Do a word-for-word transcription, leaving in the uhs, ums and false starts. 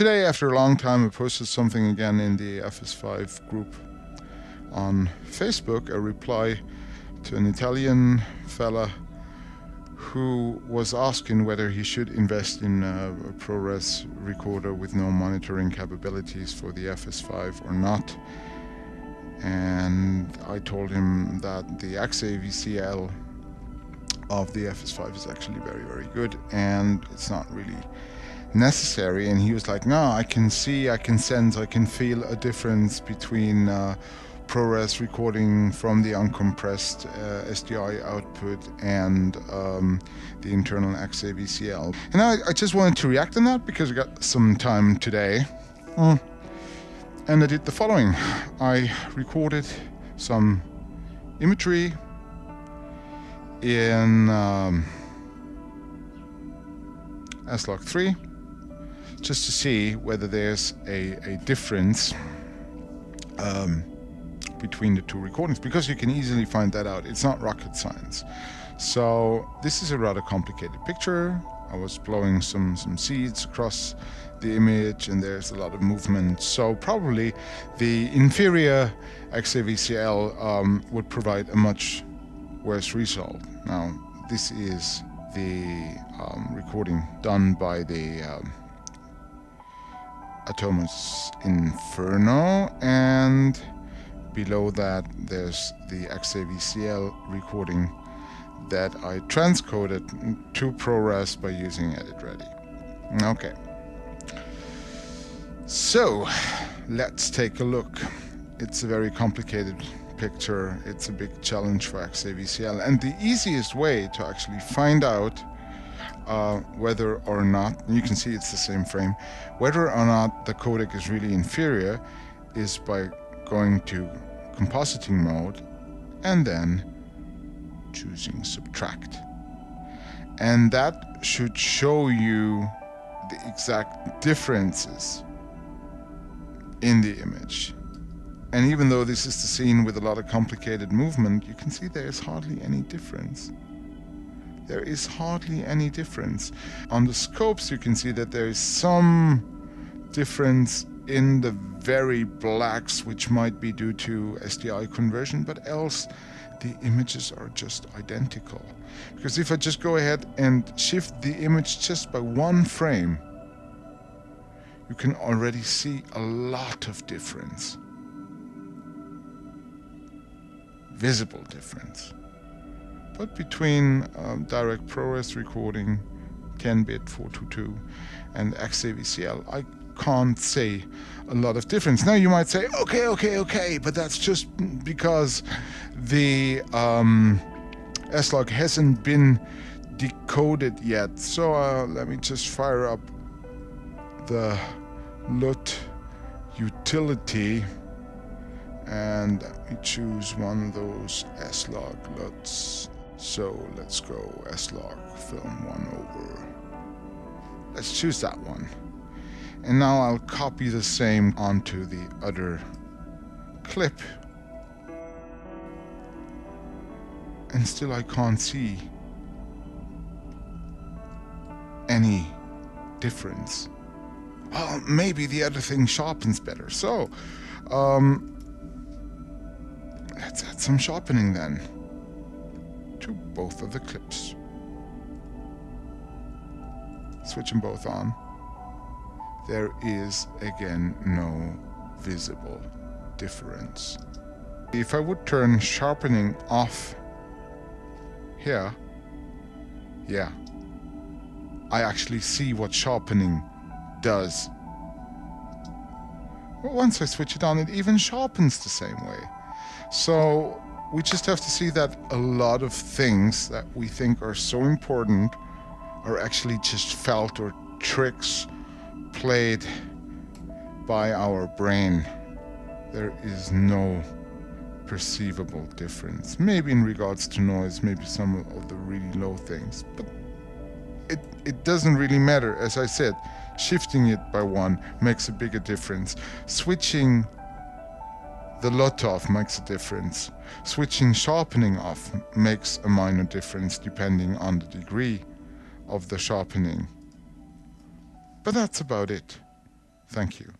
Today, after a long time, I posted something again in the F S five group on Facebook, a reply to an Italian fella who was asking whether he should invest in a ProRes recorder with no monitoring capabilities for the F S five or not. And I told him that the X A V C L of the F S five is actually very, very good, and it's not really necessary. And he was like, no, I can see, I can sense, I can feel a difference between uh, ProRes recording from the uncompressed uh, S D I output and um, the internal X A V C L. And I, I just wanted to react on that because we got some time today. Mm. And I did the following. I recorded some imagery in um, S log three just to see whether there's a, a difference um, between the two recordings, because you can easily find that out. It's not rocket science. So this is a rather complicated picture. I was blowing some, some seeds across the image, and there's a lot of movement. So probably the inferior X A V C L um, would provide a much worse result. Now, this is the um, recording done by the um, Atomos Inferno, and below that there's the X A V C L recording that I transcoded to ProRes by using EditReady. Okay. So, let's take a look. It's a very complicated picture. It's a big challenge for X A V C L. And the easiest way to actually find out uh, whether or not, you can see it's the same frame, whether or not the codec is really inferior is by going to compositing mode and then choosing subtract. And that should show you the exact differences in the image. And even though this is the scene with a lot of complicated movement, you can see there is hardly any difference. There is hardly any difference. On the scopes, you can see that there is some difference in the very blacks, which might be due to S D I conversion, but else the images are just identical. Because if I just go ahead and shift the image just by one frame, you can already see a lot of difference. Visible difference. But between um, direct ProRes recording, ten bit, four twenty-two, and X A V C L, I can't say a lot of difference. Now you might say, okay, okay, okay, but that's just because the um, S log hasn't been decoded yet. So uh, let me just fire up the L U T utility, and we choose one of those S log L U Ts. So let's go S log film one over. Let's choose that one. And now I'll copy the same onto the other clip. And still I can't see any difference. Oh, maybe the other thing sharpens better. So, um, let's add some sharpening then to both of the clips. Switch them both on. There is, again, no visible difference. If I would turn sharpening off here, yeah, I actually see what sharpening does. But once I switch it on, it even sharpens the same way. So we just have to see that a lot of things that we think are so important are actually just felt or tricks played by our brain. There is no perceivable difference. Maybe in regards to noise, maybe some of the really low things, but it, it doesn't really matter. As I said, shifting it by one makes a bigger difference. Switching the L U T off makes a difference. Switching sharpening off makes a minor difference depending on the degree of the sharpening. But that's about it. Thank you.